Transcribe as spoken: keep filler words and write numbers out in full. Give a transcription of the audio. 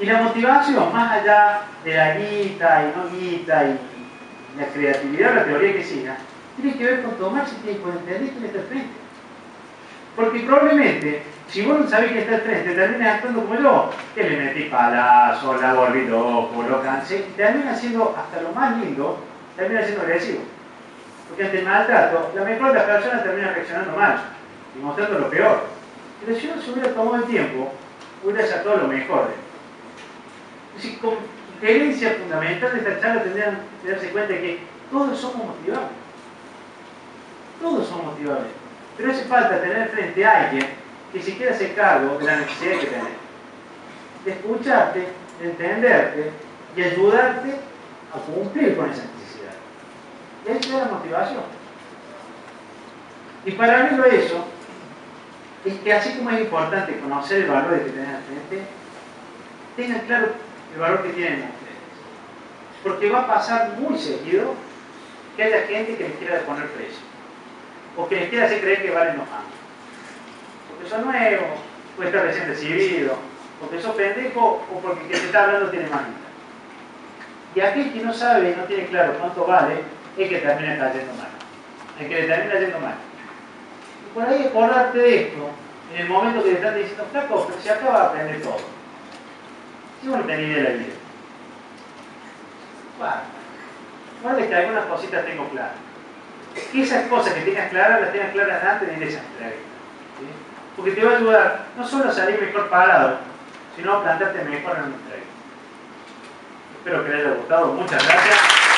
Y la motivación, más allá de la guita y no guita y la creatividad o la teoría que siga, tiene que ver con tomarse tiempo de entender quién está al frente. Porque probablemente, si vos no sabés que está al frente, terminas actuando como yo, que le metí palazo, la volví loco, lo cansé, y termina siendo hasta lo más lindo, termina siendo agresivo. Porque ante el maltrato, la mejor de las personas termina reaccionando mal y mostrando lo peor. Pero si no se hubiera tomado el tiempo, hubiera sacado lo mejor. Entonces, con herencia fundamental de esta charla tendrían que darse cuenta de que todos somos motivables. Todos somos motivables. Pero hace falta tener frente a alguien que siquiera se cargo de la necesidad que tenés. De escucharte, de entenderte y ayudarte a cumplir con esa necesidad. Y ahí está la motivación. Y paralelo a eso, es que así como es importante conocer el valor que tenés al frente, tengan claro el valor que tienen ustedes. Porque va a pasar muy seguido que haya gente que les quiera poner precio. O que les quiera hacer creer que valen los más. Porque son nuevos, o está recién recibido, porque sos pendejo, o porque el que te está hablando tiene más vida. Y aquel que no sabe y no tiene claro cuánto vale, es que termina cayendo mal. El que le termina yendo mal. Y por ahí acordarte de esto, en el momento que le están diciendo, flaco, pero si acá va a aprender todo. Si vos no tenés idea de la vida. Bueno, ahora les traigo unas cositas tengo claras. Que esas cosas que tengas claras, las tengas claras antes de ir a esa entrevista. ¿Sí? Porque te va a ayudar no solo a salir mejor parado, sino a plantarte mejor en una entrevista. Espero que les haya gustado. Muchas gracias.